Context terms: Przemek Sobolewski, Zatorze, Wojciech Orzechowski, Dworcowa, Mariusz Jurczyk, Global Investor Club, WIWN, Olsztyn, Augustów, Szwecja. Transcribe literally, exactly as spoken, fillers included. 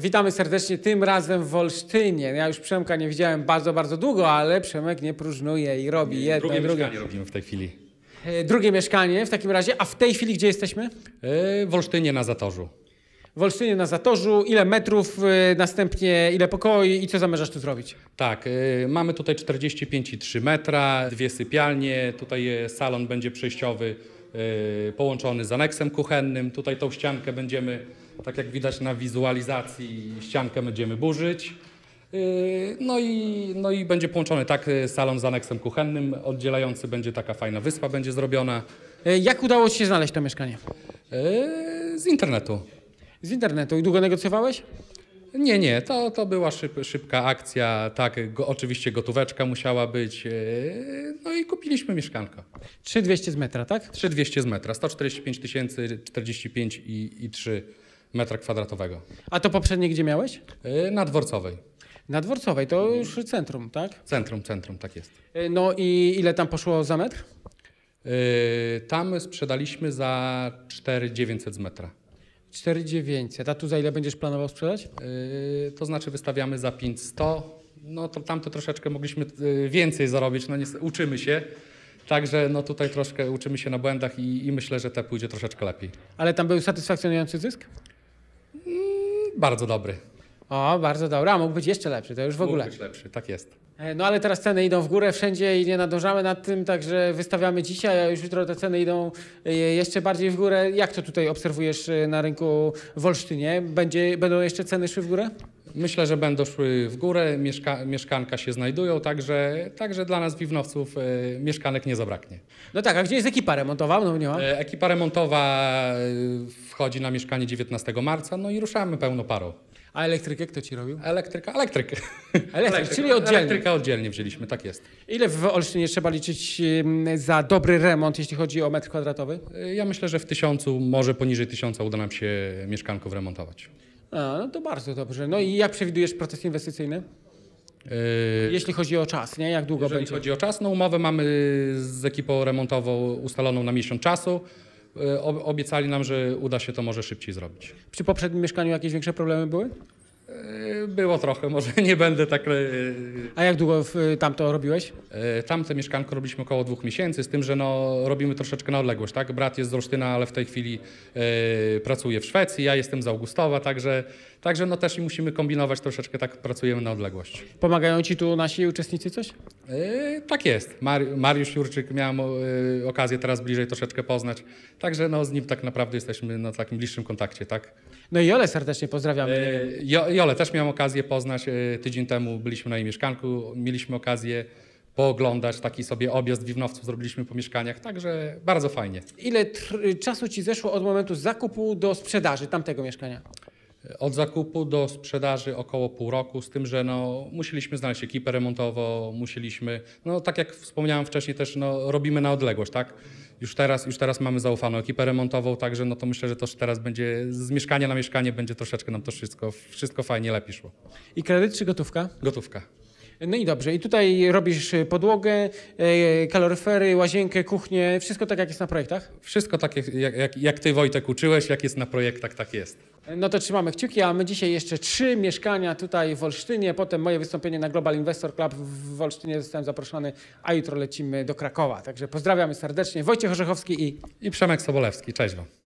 Witamy serdecznie, tym razem w Olsztynie. Ja już Przemka nie widziałem bardzo, bardzo długo, ale Przemek nie próżnuje i robi jedno i drugie. Drugie robimy w tej chwili. Drugie mieszkanie w takim razie. A w tej chwili gdzie jesteśmy? W Olsztynie na Zatorzu. W Olsztynie na Zatorzu. Ile metrów, następnie ile pokoi i co zamierzasz tu zrobić? Tak, y, mamy tutaj czterdzieści pięć przecinek trzy metra, dwie sypialnie, tutaj salon będzie przejściowy y, połączony z aneksem kuchennym. Tutaj tą ściankę będziemy, tak jak widać na wizualizacji, ściankę będziemy burzyć. Y, no, i, no i będzie połączony tak salon z aneksem kuchennym, oddzielający będzie taka fajna wyspa będzie zrobiona. Y, jak udało ci się znaleźć to mieszkanie? Y, z internetu. Z internetu. I długo negocjowałeś? Nie, nie. To, to była szyb, szybka akcja. Tak, go, oczywiście gotóweczka musiała być. Yy, no i kupiliśmy mieszkanko. trzy tysiące dwieście z metra, tak? trzy tysiące dwieście z metra. sto czterdzieści pięć tysięcy, czterdzieści pięć i trzy metra kwadratowego. A to poprzednie gdzie miałeś? Yy, na Dworcowej. Na Dworcowej. To już centrum, tak? Centrum, centrum, tak jest. Yy, no i ile tam poszło za metr? Yy, tam sprzedaliśmy za cztery tysiące dziewięćset z metra. cztery tysiące dziewięćset. A tu za ile będziesz planował sprzedać? Yy, to znaczy wystawiamy za pięćset. No to tamto troszeczkę mogliśmy więcej zarobić. No nie, uczymy się. Także no tutaj troszkę uczymy się na błędach i, i myślę, że te pójdzie troszeczkę lepiej. Ale tam był satysfakcjonujący zysk? Yy, bardzo dobry. O, bardzo dobry. A mógł być jeszcze lepszy. To już w ogóle. Mógł być lepszy, tak jest. No ale teraz ceny idą w górę wszędzie i nie nadążamy nad tym, także wystawiamy dzisiaj, a już jutro te ceny idą jeszcze bardziej w górę. Jak to tutaj obserwujesz na rynku w Olsztynie? Będzie, będą jeszcze ceny szły w górę? Myślę, że będą szły w górę, mieszka mieszkanka się znajdują, także, także dla nas Wiwnowców e, mieszkanek nie zabraknie. No tak, a gdzie jest ekipa remontowa? No, nie ma. E, ekipa remontowa wchodzi na mieszkanie dziewiętnastego marca, no i ruszamy pełną parą. A elektrykę kto ci robił? Elektryka, elektryk. Elektryk, czyli oddzielnie. Elektryka oddzielnie wzięliśmy, tak jest. Ile w Olsztynie trzeba liczyć za dobry remont, jeśli chodzi o metr kwadratowy? Ja myślę, że w tysiącu, może poniżej tysiąca uda nam się mieszkanków remontować. A, no to bardzo dobrze. No i jak przewidujesz proces inwestycyjny? Yy, jeśli chodzi o czas, nie? Jak długo jeżeli będzie? Jeśli chodzi o czas, no umowę mamy z ekipą remontową ustaloną na miesiąc czasu. Obiecali nam, że uda się to może szybciej zrobić. Przy poprzednim mieszkaniu jakieś większe problemy były? Było trochę, może nie będę tak... A jak długo tamto robiłeś? Tamte mieszkanko robiliśmy około dwóch miesięcy, z tym, że no, robimy troszeczkę na odległość. Tak? Brat jest z Olsztyna, ale w tej chwili y, pracuje w Szwecji, ja jestem z Augustowa, także, także no, też i musimy kombinować troszeczkę, tak pracujemy na odległość. Pomagają ci tu nasi uczestnicy coś? Y, tak jest. Mar- Mariusz Jurczyk miałem y, okazję teraz bliżej troszeczkę poznać, także no, z nim tak naprawdę jesteśmy na takim bliższym kontakcie. Tak? No i Jolę serdecznie pozdrawiamy. Y, jo Jolę też miałem okazję poznać. Tydzień temu byliśmy na jej mieszkanku. Mieliśmy okazję pooglądać taki sobie objazd Wiwnowców. Zrobiliśmy po mieszkaniach, także bardzo fajnie. Ile czasu ci zeszło od momentu zakupu do sprzedaży tamtego mieszkania? Od zakupu do sprzedaży około pół roku, z tym, że no, musieliśmy znaleźć ekipę remontową, musieliśmy, no tak jak wspomniałem wcześniej też, no, robimy na odległość, tak? Już teraz, już teraz mamy zaufaną ekipę remontową, także no to myślę, że to teraz będzie z mieszkania na mieszkanie będzie troszeczkę nam to wszystko, wszystko fajnie, lepiej szło. I kredyt czy gotówka? Gotówka. No i dobrze. I tutaj robisz podłogę, kaloryfery, łazienkę, kuchnię, wszystko tak jak jest na projektach? Wszystko tak jak, jak, jak ty, Wojtek, uczyłeś, jak jest na projektach, tak jest. No to trzymamy kciuki, a my dzisiaj jeszcze trzy mieszkania tutaj w Olsztynie, potem moje wystąpienie na Global Investor Club w Olsztynie, zostałem zaproszony, a jutro lecimy do Krakowa. Także pozdrawiamy serdecznie. Wojciech Orzechowski i... I Przemek Sobolewski. Cześć wam.